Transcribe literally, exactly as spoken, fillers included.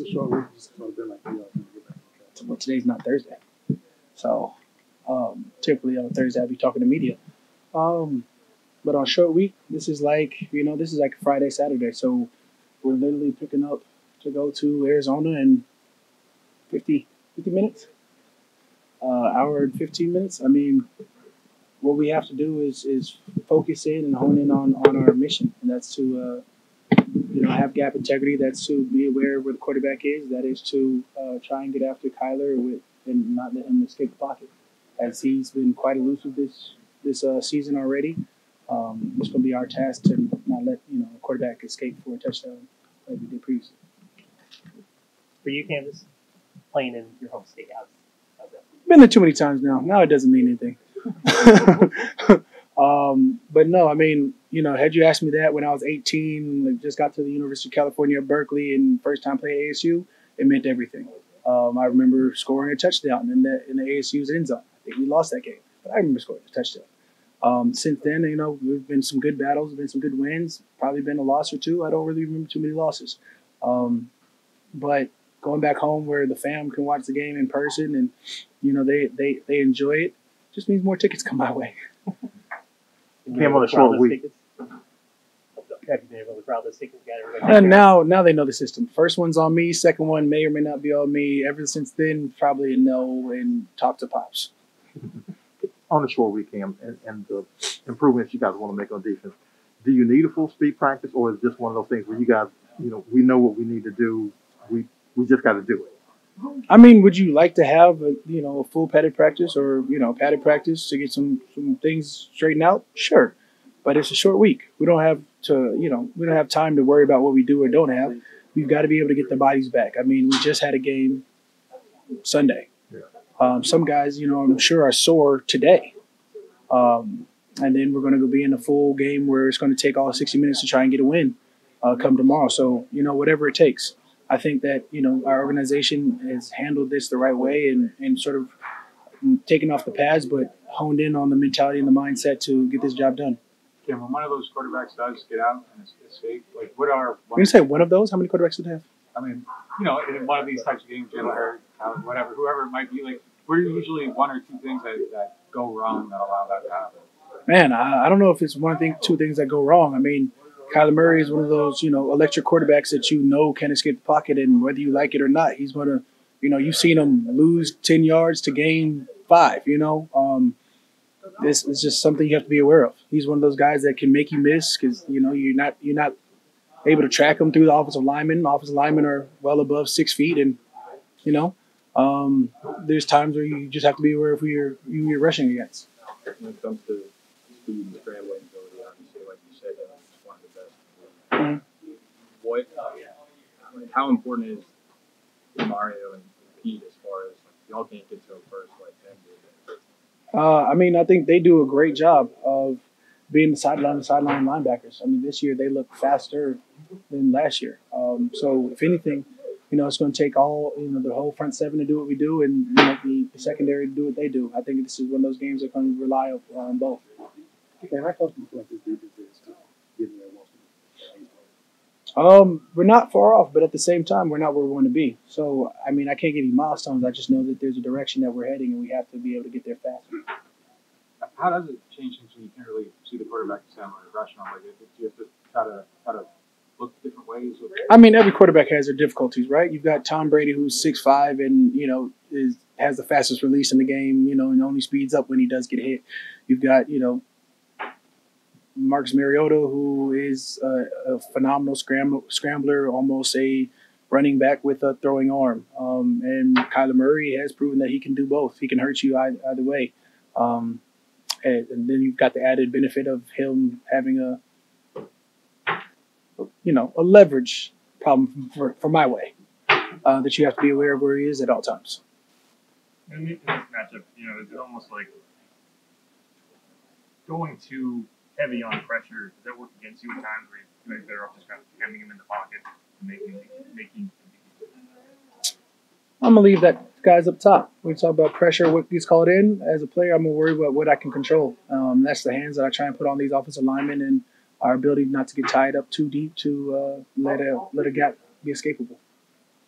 It's a short week. Just about been like, yeah, get back on track. Well, today's not Thursday, so um, typically on Thursday I'll be talking to media. Um, but on short week, this is like you know, this is like Friday, Saturday. So we're literally picking up to go to Arizona in fifty, fifty minutes, uh, hour and fifteen minutes. I mean, what we have to do is is focus in and hone in on on our mission, and that's to. Uh, You know, have gap integrity. That's to be aware of where the quarterback is. That is to uh, try and get after Kyler with, and not let him escape the pocket, as he's been quite elusive this this uh, season already. Um, it's going to be our task to not let you know a quarterback escape for a touchdown like we did previously. For you, Canvas, playing in your home state, how's, how's that? Been there too many times now. Now it doesn't mean anything. Um, but no, I mean, you know, had you asked me that when I was eighteen, like just got to the University of California at Berkeley and first time playing A S U, it meant everything. Um, I remember scoring a touchdown in the, in the A S U's end zone. I think we lost that game, but I remember scoring a touchdown. Um, since then, you know, there've been some good battles, been some good wins, probably been a loss or two. I don't really remember too many losses. Um, but going back home where the fam can watch the game in person and, you know, they, they, they enjoy it, just means more tickets come my way. Came on the short week. And now, now they know the system. First one's on me. Second one may or may not be on me. Ever since then, probably a no and top to pops. On the short week, Cam, and, and the improvements you guys want to make on defense, do you need a full speed practice, or is it just one of those things where you guys, you know, we know what we need to do. We we just got to do it. I mean, would you like to have a, you know, a full padded practice or, you know, padded practice to get some, some things straightened out? Sure. But it's a short week. We don't have to, you know, we don't have time to worry about what we do or don't have. We've got to be able to get the bodies back. I mean, we just had a game Sunday. Um, some guys, you know, I'm sure are sore today. Um, and then we're going to go be in a full game where it's going to take all sixty minutes to try and get a win uh, come tomorrow. So, you know, whatever it takes. I think that, you know, our organization has handled this the right way and, and sort of taken off the pads, but honed in on the mentality and the mindset to get this job done. Yeah, when one of those quarterbacks does get out and escape, like what are... When you say one of those, how many quarterbacks do they have? I mean, you know, in one of these types of games, or whatever, whoever it might be, like we're usually one or two things that, that go wrong that allow that to happen. Man, I, I don't know if it's one thing, two things that go wrong. I mean... Kyler Murray is one of those, you know, electric quarterbacks that you know can escape the pocket, and whether you like it or not, he's going to, you know, you've seen him lose ten yards to gain five, you know. Um, this is just something you have to be aware of. He's one of those guys that can make you miss because, you know, you're not you're not able to track him through the offensive linemen. Offensive linemen are well above six feet, and, you know, um, there's times where you just have to be aware of who you're, who you're rushing against. When it comes to speed and scrambling, Mm-hmm. What, uh, like, how important is Mario and Pete as far as like, y'all can't get to him first? Like, uh, I mean, I think they do a great job of being the sideline, the sideline linebackers. I mean, this year they look faster than last year. Um, so, if anything, you know, it's going to take all, you know, the whole front seven to do what we do and you know, the secondary to do what they do. I think this is one of those games that can rely on both. Okay, how close do you feel like this defense is to getting there? Um, we're not far off, but at the same time, we're not where we want to be. So, I mean, I can't give you milestones. I just know that there's a direction that we're heading, and we have to be able to get there faster. How does it change things when you can't really see the quarterback the same way or rushing on? Like, do you have to try to, try to look different ways? I mean, every quarterback has their difficulties, right? You've got Tom Brady, who's six five and, you know, is has the fastest release in the game, you know, and only speeds up when he does get hit. You've got, you know, Marcus Mariota, who is a, a phenomenal scramble, scrambler, almost a running back with a throwing arm. Um, and Kyler Murray has proven that he can do both. He can hurt you either, either way. Um, and, and then you've got the added benefit of him having a, you know, a leverage problem for, for my way uh, that you have to be aware of where he is at all times. In this matchup, you know, it's almost like going to heavy on pressure. Does that work against you at times where you're better off just kind of hemming him in the pocket and making making? I'm gonna leave that guys up top. We talk about pressure, what gets called in. As a player, I'm gonna worry about what I can control. Um, that's the hands that I try and put on these offensive linemen and our ability not to get tied up too deep to uh, let a let a gap be escapable.